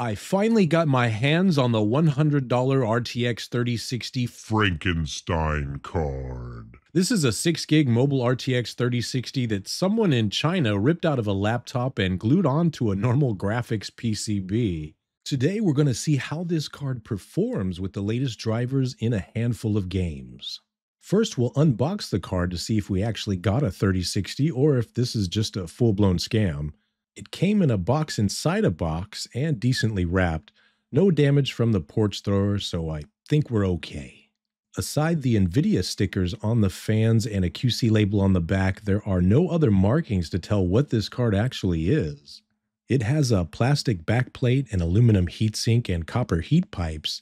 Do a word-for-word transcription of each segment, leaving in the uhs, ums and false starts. I finally got my hands on the one hundred dollar R T X thirty sixty Frankenstein card. This is a six gig mobile R T X thirty sixty that someone in China ripped out of a laptop and glued onto a normal graphics P C B. Today we're going to see how this card performs with the latest drivers in a handful of games. First, we'll unbox the card to see if we actually got a thirty sixty or if this is just a full-blown scam. It came in a box inside a box and decently wrapped. No damage from the porch thrower, so I think we're okay. Aside the NVIDIA stickers on the fans and a Q C label on the back, there are no other markings to tell what this card actually is. It has a plastic backplate, an aluminum heatsink, and copper heat pipes.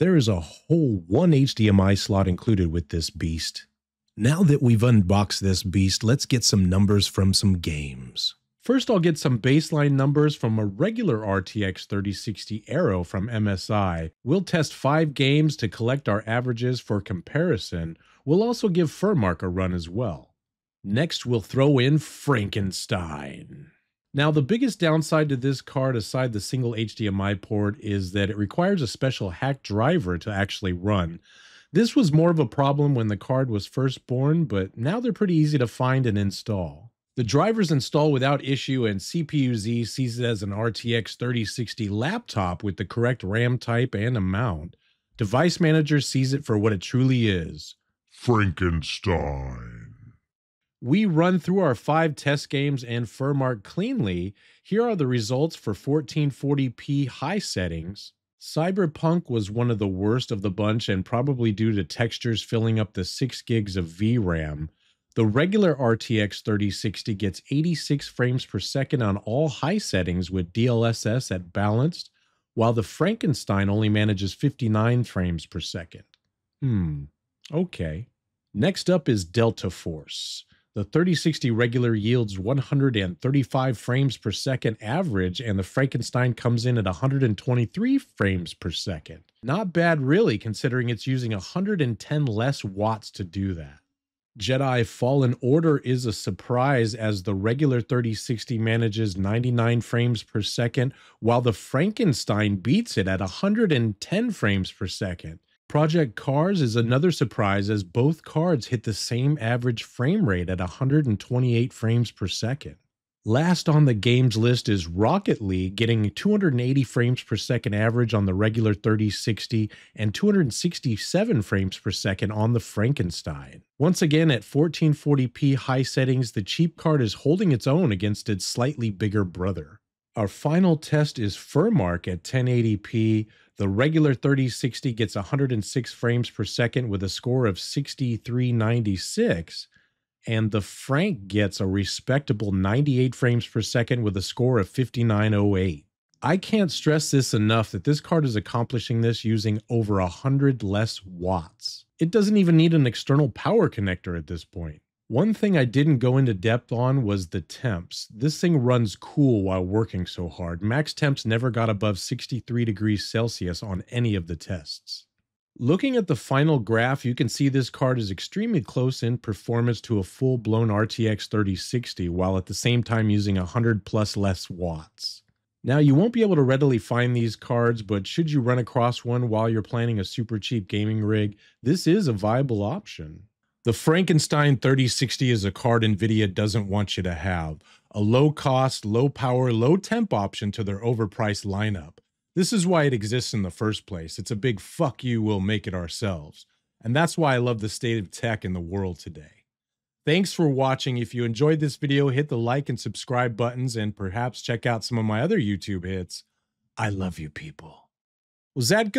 There is a whole one H D M I slot included with this beast. Now that we've unboxed this beast, let's get some numbers from some games. First, I'll get some baseline numbers from a regular R T X thirty sixty Aero from M S I. We'll test five games to collect our averages for comparison. We'll also give Furmark a run as well. Next, we'll throw in Frankenstein. Now, the biggest downside to this card, aside the single H D M I port, is that it requires a special hack driver to actually run. This was more of a problem when the card was first born, but now they're pretty easy to find and install. The drivers install without issue, and C P U Z sees it as an R T X thirty sixty laptop with the correct RAM type and amount. Device Manager sees it for what it truly is. Frankenstein. We run through our five test games and Furmark cleanly. Here are the results for fourteen forty p high settings. Cyberpunk was one of the worst of the bunch and probably due to textures filling up the six gigs of V RAM. The regular R T X thirty sixty gets eighty-six frames per second on all high settings with D L S S at balanced, while the Frankenstein only manages fifty-nine frames per second. Hmm, okay. Next up is Delta Force. The thirty sixty regular yields one hundred thirty-five frames per second average, and the Frankenstein comes in at one hundred twenty-three frames per second. Not bad really, considering it's using one hundred ten less watts to do that. Jedi Fallen Order is a surprise as the regular thirty sixty manages ninety-nine frames per second, while the Frankenstein beats it at one hundred ten frames per second. Project Cars is another surprise as both cards hit the same average frame rate at one hundred twenty-eight frames per second. Last on the games list is Rocket League, getting two hundred eighty frames per second average on the regular thirty sixty and two hundred sixty-seven frames per second on the Frankenstein. Once again, at fourteen forty p high settings, the cheap card is holding its own against its slightly bigger brother. Our final test is Furmark at ten eighty p. The regular thirty sixty gets one hundred six frames per second with a score of sixty-three ninety-six. And the Frank gets a respectable ninety-eight frames per second with a score of fifty-nine oh eight. I can't stress this enough that this card is accomplishing this using over one hundred less watts. It doesn't even need an external power connector at this point. One thing I didn't go into depth on was the temps. This thing runs cool while working so hard. Max temps never got above sixty-three degrees Celsius on any of the tests. Looking at the final graph, you can see this card is extremely close in performance to a full-blown R T X thirty sixty, while at the same time using one hundred plus less watts. Now, you won't be able to readily find these cards, but should you run across one while you're planning a super cheap gaming rig, this is a viable option. The Frankenstein thirty sixty is a card NVIDIA doesn't want you to have. A low-cost, low-power, low-temp option to their overpriced lineup. This is why it exists in the first place. It's a big fuck you, we'll make it ourselves. And that's why I love the state of tech in the world today. Thanks for watching. If you enjoyed this video, hit the like and subscribe buttons and perhaps check out some of my other YouTube hits. I love you people. Was that good?